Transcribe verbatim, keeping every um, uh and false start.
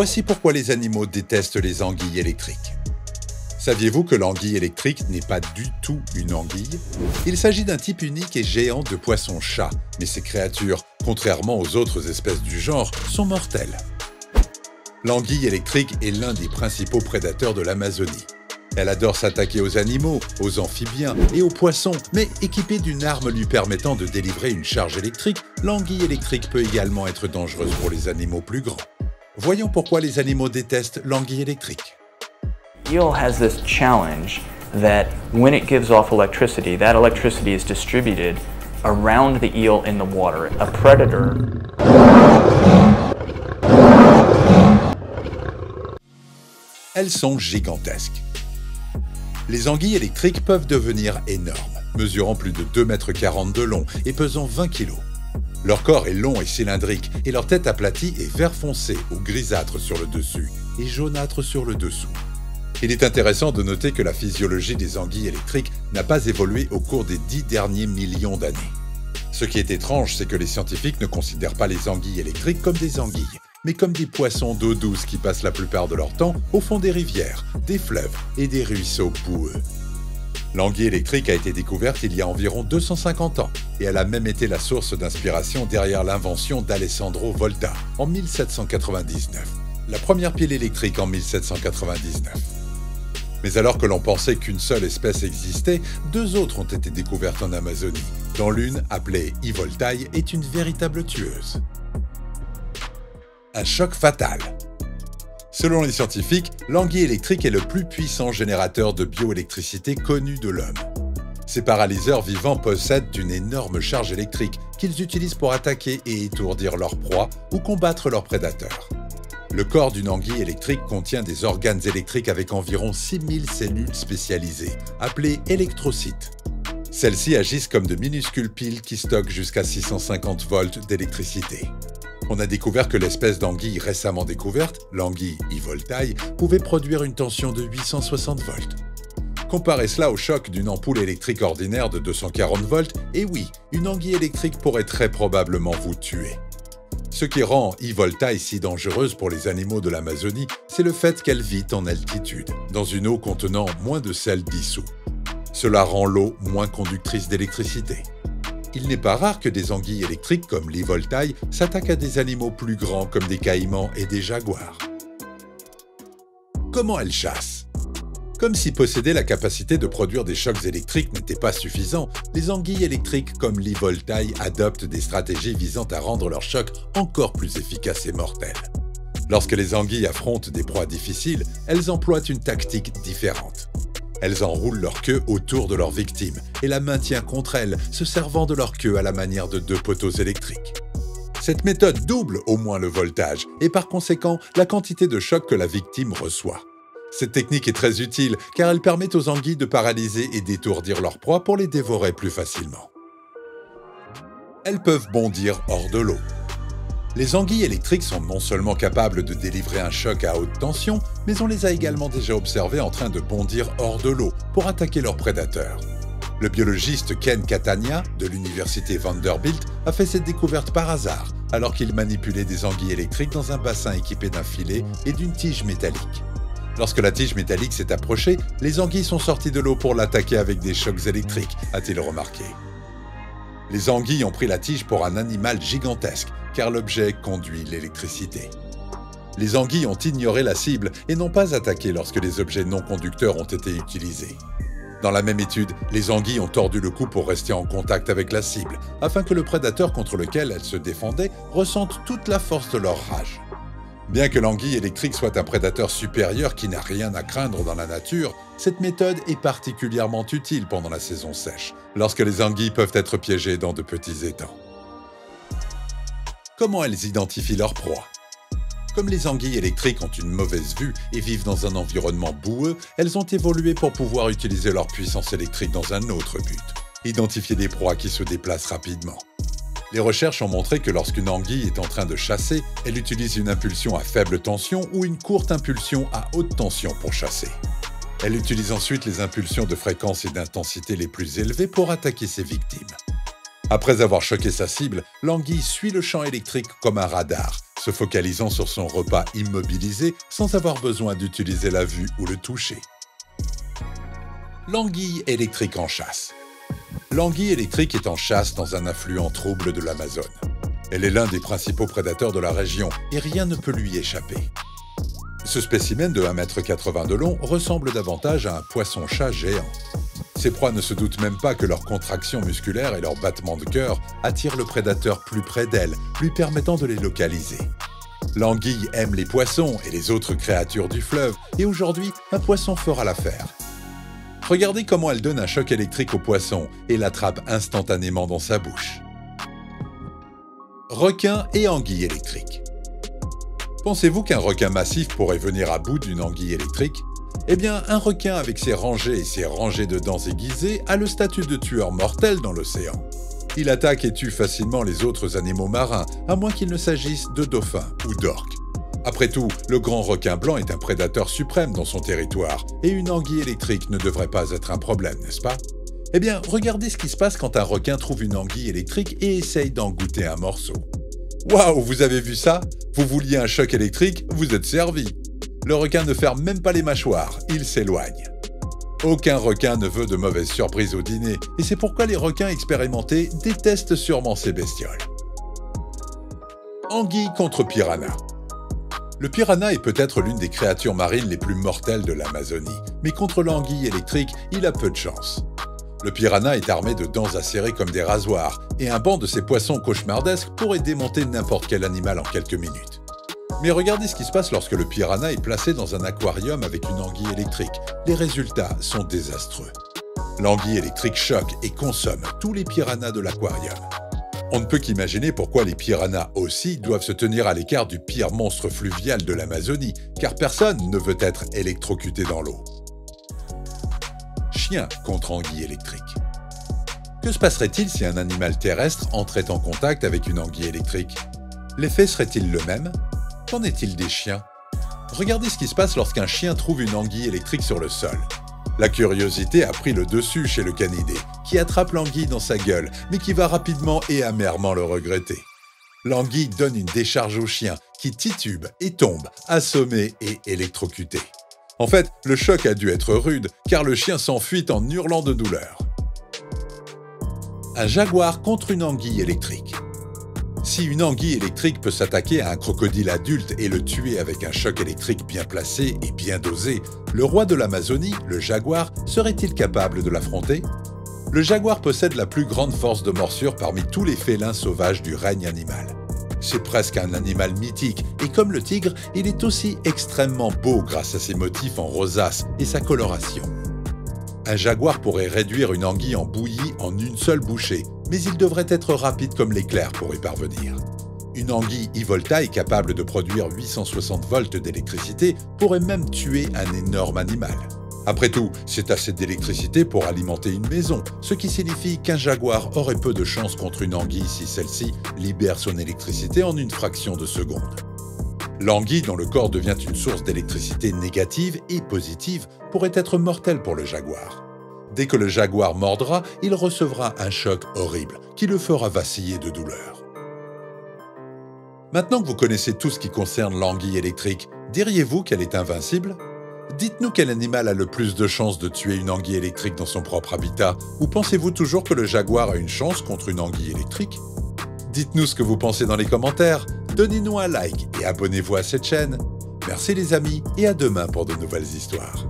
Voici pourquoi les animaux détestent les anguilles électriques. Saviez-vous que l'anguille électrique n'est pas du tout une anguille? Il s'agit d'un type unique et géant de poisson-chat, mais ces créatures, contrairement aux autres espèces du genre, sont mortelles. L'anguille électrique est l'un des principaux prédateurs de l'Amazonie. Elle adore s'attaquer aux animaux, aux amphibiens et aux poissons, mais équipée d'une arme lui permettant de délivrer une charge électrique, l'anguille électrique peut également être dangereuse pour les animaux plus grands. Voyons pourquoi les animaux détestent l'anguille électrique. Eel has this challenge that when it gives off electricity, that electricity is distributed around the eel in the water. A predator. Elles sont gigantesques. Les anguilles électriques peuvent devenir énormes, mesurant plus de deux mètres quarante de long et pesant vingt kilos. Leur corps est long et cylindrique, et leur tête aplatie est vert foncé ou grisâtre sur le dessus et jaunâtre sur le dessous. Il est intéressant de noter que la physiologie des anguilles électriques n'a pas évolué au cours des dix derniers millions d'années. Ce qui est étrange, c'est que les scientifiques ne considèrent pas les anguilles électriques comme des anguilles, mais comme des poissons d'eau douce qui passent la plupart de leur temps au fond des rivières, des fleuves et des ruisseaux boueux. L'anguille électrique a été découverte il y a environ deux cent cinquante ans, et elle a même été la source d'inspiration derrière l'invention d'Alessandro Volta en mille sept cent quatre-vingt-dix-neuf, la première pile électrique en mille sept cent quatre-vingt-dix-neuf. Mais alors que l'on pensait qu'une seule espèce existait, deux autres ont été découvertes en Amazonie, dont l'une, appelée E. voltae, est une véritable tueuse. Un choc fatal. Selon les scientifiques, l'anguille électrique est le plus puissant générateur de bioélectricité connu de l'homme. Ces paralyseurs vivants possèdent une énorme charge électrique qu'ils utilisent pour attaquer et étourdir leur proie ou combattre leurs prédateurs. Le corps d'une anguille électrique contient des organes électriques avec environ six mille cellules spécialisées, appelées électrocytes. Celles-ci agissent comme de minuscules piles qui stockent jusqu'à six cent cinquante volts d'électricité. On a découvert que l'espèce d'anguille récemment découverte, l'anguille E. voltae, pouvait produire une tension de huit cent soixante volts. Comparez cela au choc d'une ampoule électrique ordinaire de deux cent quarante volts, et oui, une anguille électrique pourrait très probablement vous tuer. Ce qui rend E. voltae si dangereuse pour les animaux de l'Amazonie, c'est le fait qu'elle vit en altitude, dans une eau contenant moins de sel dissous. Cela rend l'eau moins conductrice d'électricité. Il n'est pas rare que des anguilles électriques comme l'E. voltae s'attaquent à des animaux plus grands comme des caïmans et des jaguars. Comment elles chassent? Comme si posséder la capacité de produire des chocs électriques n'était pas suffisant, les anguilles électriques comme l'E. voltae adoptent des stratégies visant à rendre leurs chocs encore plus efficaces et mortels. Lorsque les anguilles affrontent des proies difficiles, elles emploient une tactique différente. Elles enroulent leur queue autour de leur victime et la maintient contre elle, se servant de leur queue à la manière de deux poteaux électriques. Cette méthode double au moins le voltage et par conséquent la quantité de choc que la victime reçoit. Cette technique est très utile car elle permet aux anguilles de paralyser et d'étourdir leur proie pour les dévorer plus facilement. Elles peuvent bondir hors de l'eau. Les anguilles électriques sont non seulement capables de délivrer un choc à haute tension, mais on les a également déjà observées en train de bondir hors de l'eau pour attaquer leurs prédateurs. Le biologiste Ken Catania, de l'université Vanderbilt, a fait cette découverte par hasard, alors qu'il manipulait des anguilles électriques dans un bassin équipé d'un filet et d'une tige métallique. Lorsque la tige métallique s'est approchée, les anguilles sont sorties de l'eau pour l'attaquer avec des chocs électriques, a-t-il remarqué. Les anguilles ont pris la tige pour un animal gigantesque, car l'objet conduit l'électricité. Les anguilles ont ignoré la cible et n'ont pas attaqué lorsque les objets non conducteurs ont été utilisés. Dans la même étude, les anguilles ont tordu le cou pour rester en contact avec la cible, afin que le prédateur contre lequel elles se défendaient ressente toute la force de leur rage. Bien que l'anguille électrique soit un prédateur supérieur qui n'a rien à craindre dans la nature, cette méthode est particulièrement utile pendant la saison sèche, lorsque les anguilles peuvent être piégées dans de petits étangs. Comment elles identifient leur proie? Comme les anguilles électriques ont une mauvaise vue et vivent dans un environnement boueux, elles ont évolué pour pouvoir utiliser leur puissance électrique dans un autre but, identifier des proies qui se déplacent rapidement. Les recherches ont montré que lorsqu'une anguille est en train de chasser, elle utilise une impulsion à faible tension ou une courte impulsion à haute tension pour chasser. Elle utilise ensuite les impulsions de fréquence et d'intensité les plus élevées pour attaquer ses victimes. Après avoir choqué sa cible, l'anguille suit le champ électrique comme un radar se focalisant sur son repas immobilisé sans avoir besoin d'utiliser la vue ou le toucher. L'anguille électrique en chasse. L'anguille électrique est en chasse dans un affluent trouble de l'Amazone. Elle est l'un des principaux prédateurs de la région et rien ne peut lui échapper. Ce spécimen de un mètre quatre-vingts de long ressemble davantage à un poisson-chat géant. Ces proies ne se doutent même pas que leurs contractions musculaires et leurs battements de cœur attirent le prédateur plus près d'elles, lui permettant de les localiser. L'anguille aime les poissons et les autres créatures du fleuve, et aujourd'hui, un poisson fera l'affaire. Regardez comment elle donne un choc électrique au poisson et l'attrape instantanément dans sa bouche. Requin et anguille électrique. Pensez-vous qu'un requin massif pourrait venir à bout d'une anguille électrique? Eh bien, un requin avec ses rangées et ses rangées de dents aiguisées a le statut de tueur mortel dans l'océan. Il attaque et tue facilement les autres animaux marins, à moins qu'il ne s'agisse de dauphins ou d'orques. Après tout, le grand requin blanc est un prédateur suprême dans son territoire, et une anguille électrique ne devrait pas être un problème, n'est-ce pas? Eh bien, regardez ce qui se passe quand un requin trouve une anguille électrique et essaye d'en goûter un morceau. Waouh, vous avez vu ça? Vous vouliez un choc électrique, vous êtes servi. Le requin ne ferme même pas les mâchoires, il s'éloigne. Aucun requin ne veut de mauvaises surprises au dîner, et c'est pourquoi les requins expérimentés détestent sûrement ces bestioles. Anguille contre piranha. Le piranha est peut-être l'une des créatures marines les plus mortelles de l'Amazonie, mais contre l'anguille électrique, il a peu de chance. Le piranha est armé de dents acérées comme des rasoirs, et un banc de ces poissons cauchemardesques pourrait démonter n'importe quel animal en quelques minutes. Mais regardez ce qui se passe lorsque le piranha est placé dans un aquarium avec une anguille électrique. Les résultats sont désastreux. L'anguille électrique choque et consomme tous les piranhas de l'aquarium. On ne peut qu'imaginer pourquoi les piranhas aussi doivent se tenir à l'écart du pire monstre fluvial de l'Amazonie, car personne ne veut être électrocuté dans l'eau. Chien contre anguille électrique. Que se passerait-il si un animal terrestre entrait en contact avec une anguille électrique? L'effet serait-il le même? Qu'en est-il des chiens? Regardez ce qui se passe lorsqu'un chien trouve une anguille électrique sur le sol. La curiosité a pris le dessus chez le canidé, qui attrape l'anguille dans sa gueule, mais qui va rapidement et amèrement le regretter. L'anguille donne une décharge au chien, qui titube et tombe, assommé et électrocuté. En fait, le choc a dû être rude, car le chien s'enfuit en hurlant de douleur. Un jaguar contre une anguille électrique. Si une anguille électrique peut s'attaquer à un crocodile adulte et le tuer avec un choc électrique bien placé et bien dosé, le roi de l'Amazonie, le jaguar, serait-il capable de l'affronter? Le jaguar possède la plus grande force de morsure parmi tous les félins sauvages du règne animal. C'est presque un animal mythique, et comme le tigre, il est aussi extrêmement beau grâce à ses motifs en rosace et sa coloration. Un jaguar pourrait réduire une anguille en bouillie en une seule bouchée, mais il devrait être rapide comme l'éclair pour y parvenir. Une anguille e-volta est capable de produire huit cent soixante volts d'électricité, pourrait même tuer un énorme animal. Après tout, c'est assez d'électricité pour alimenter une maison, ce qui signifie qu'un jaguar aurait peu de chance contre une anguille si celle-ci libère son électricité en une fraction de seconde. L'anguille, dont le corps devient une source d'électricité négative et positive, pourrait être mortelle pour le jaguar. Dès que le jaguar mordra, il recevra un choc horrible qui le fera vaciller de douleur. Maintenant que vous connaissez tout ce qui concerne l'anguille électrique, diriez-vous qu'elle est invincible? Dites-nous quel animal a le plus de chances de tuer une anguille électrique dans son propre habitat, ou pensez-vous toujours que le jaguar a une chance contre une anguille électrique? Dites-nous ce que vous pensez dans les commentaires, donnez-nous un like et abonnez-vous à cette chaîne. Merci les amis et à demain pour de nouvelles histoires.